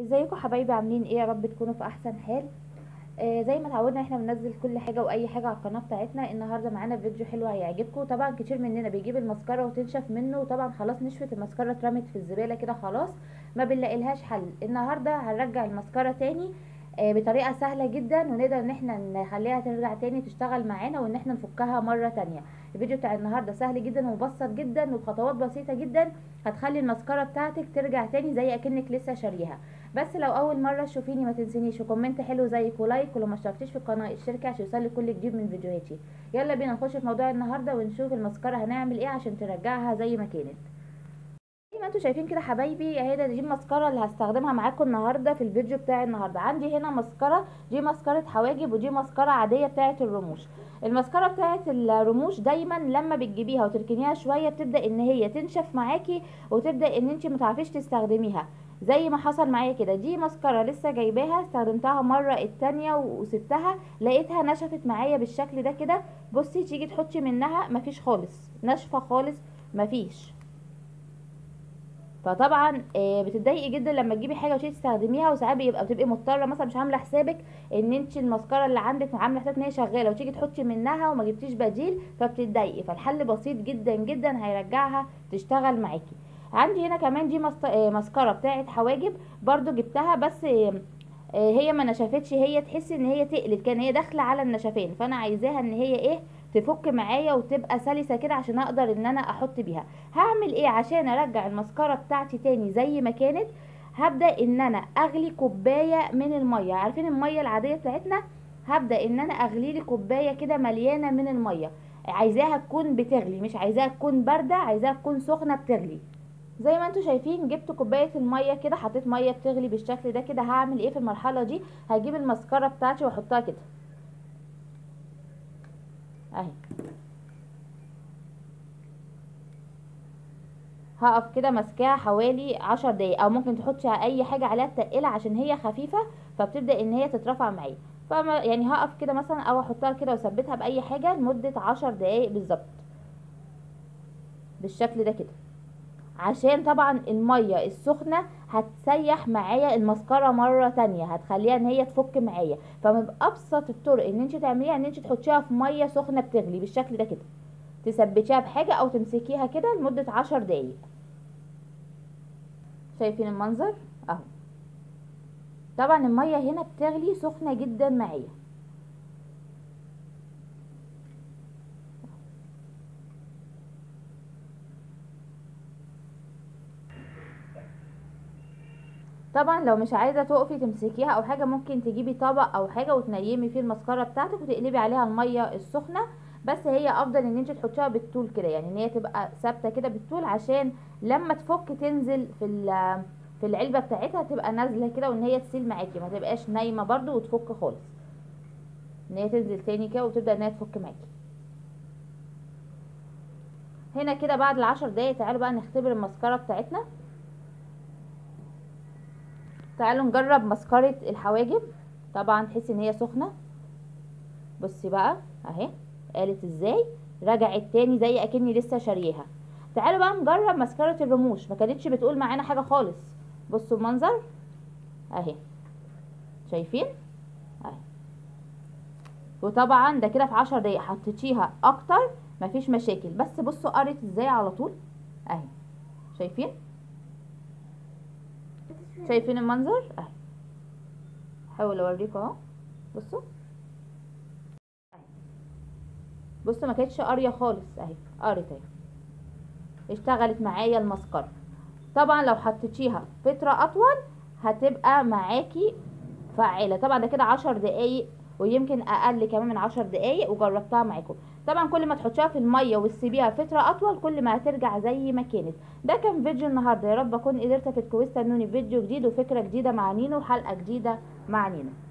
ازيكم حبايبي؟ عاملين ايه؟ يا رب تكونوا في احسن حال. زي ما اتعودنا احنا بننزل كل حاجه واي حاجه على القناه بتاعتنا. النهارده معانا فيديو حلو هيعجبكم. طبعا كتير مننا بيجيب المسكره وتنشف منه، وطبعا خلاص نشفت المسكره اترمت في الزباله كده، خلاص ما بنلاقيلهاش حل. النهارده هنرجع المسكره تاني بطريقه سهله جدا، ونقدر ان احنا نخليها ترجع تاني تشتغل معانا وان احنا نفكها مره تانيه. الفيديو بتاع النهارده سهل جدا ومبسط جدا، وبخطوات بسيطه جدا هتخلي المسكره بتاعتك ترجع تاني زي اكنك لسه شاريها. بس لو اول مره تشوفيني ما تنسينيش وكومنت حلو زيك ولايك، ولو ما اشتركتيش في القناه اشتركي عشان يوصلك كل جديد من فيديوهاتي. يلا بينا نخش في موضوع النهارده ونشوف المسكره هنعمل ايه عشان ترجعها زي ما كانت. زي ما انتوا شايفين كده حبايبي، اهي ده دي المسكره اللي هستخدمها معاكم النهارده في الفيديو بتاع النهارده. عندي هنا مسكره، دي مسكره حواجب ودي مسكره عاديه بتاعه الرموش. المسكره بتاعه الرموش دايما لما بتجيبيها وتركنيها شويه بتبدا ان هي تنشف معاكي وتبدا ان انت ما تعرفيش تستخدميها، زي ما حصل معايا كده. دي مسكره لسه جايباها، استخدمتها مره التانيه وسبتها لقيتها نشفت معايا بالشكل ده كده. بصي تيجي تحطي منها مفيش خالص، ناشفه خالص مفيش. فطبعا بتضايقي جدا لما تجيبي حاجه وتيجي تستخدميها، وساعات بتبقي مضطره، مثلا مش عامله حسابك ان انت المسكره اللي عندك عامله حساب ان هي شغاله وتيجي تحطي منها وما جبتيش بديل، فبتضايقي. فالحل بسيط جدا جدا هيرجعها تشتغل معاكي. عندي هنا كمان دي مسكره بتاعه حواجب، برضو جبتها بس هي ما نشفتش، هي تحس ان هي تقلت، كان هي داخله على النشفان، فانا عايزاها ان هي ايه تفك معايا وتبقى سلسه كده عشان اقدر ان انا احط بيها. هعمل ايه عشان ارجع المسكره بتاعتي تاني زي ما كانت؟ هبدا ان انا اغلي كوبايه من الميه. عارفين الميه العاديه بتاعتنا؟ هبدا ان انا اغلي لي كوبايه كده مليانه من الميه. عايزاها تكون بتغلي، مش عايزاها تكون بارده، عايزاها تكون سخنه بتغلي. زي ما انتوا شايفين جبت كوبايه الميه كده، حطيت ميه بتغلي بالشكل ده كده. هعمل ايه في المرحله دي؟ هجيب المسكره بتاعتي واحطها كده اهي، هقف كده ماسكاها حوالي 10 دقايق، او ممكن تحطي اي حاجه عليها تقيله عشان هي خفيفه فبتبدا ان هي تترفع معايا. يعني هقف كده مثلا او احطها كده واثبتها باي حاجه لمده 10 دقايق بالظبط بالشكل ده كده، عشان طبعا الميه السخنه هتسيح معايا المسكره مره تانية، هتخليها ان هي تفك معايا. فمن ابسط الطرق ان انت تعمليها ان انت تحطيها في ميه سخنه بتغلي بالشكل ده كده، تثبتيها بحاجه او تمسكيها كده لمده 10 دقايق. شايفين المنظر اهو؟ طبعا الميه هنا بتغلي سخنه جدا معايا. طبعا لو مش عايزه تقفي تمسكيها او حاجه، ممكن تجيبي طبق او حاجه وتنيمي فيه المسكره بتاعتك وتقلبي عليها الميه السخنه، بس هي افضل ان انت تحطيها بالطول كده، يعني ان هي تبقى ثابته كده بالطول، عشان لما تفك تنزل في العلبه بتاعتها تبقى نازله كده، وان هي تسيل معاكي ما تبقاش نايمه برده وتفك خالص، ان هي تنزل تاني كده وتبدا ان هي تفك معاكي هنا كده. بعد ال10 دقايق تعالوا بقى نختبر المسكره بتاعتنا. تعالوا نجرب مسكرة الحواجب. طبعا تحسي ان هي سخنة، بصي بقى اهي قالت ازاي، رجعت تاني زي اكني لسه شاريها. تعالوا بقى نجرب مسكرة الرموش، ما كانتش بتقول معانا حاجة خالص. بصوا المنظر اهي، شايفين اهي. وطبعا ده كده في 10 دقايق، حطيتيها اكتر مفيش مشاكل، بس بصوا قرت ازاي على طول اهي. شايفين؟ شايفين المنظر اهي، هحاول اوريكم اهو. بصوا بصوا ما كانتش قاريه خالص اهي، قرت اهي، اشتغلت معايا المسكره. طبعا لو حطيتيها فتره اطول هتبقى معاكي فعاله. طبعا ده كده 10 دقايق ويمكن اقل كمان من 10 دقايق، وجربتها معاكم. طبعا كل ما تحطيها في الميه وتسيبيها فتره اطول كل ما هترجع زي ما كانت. ده كان فيديو النهارده، يا رب اكون قدرت افيدكم، واستنوني فيديو جديد وفكره جديده مع نينو وحلقه جديده مع نينو.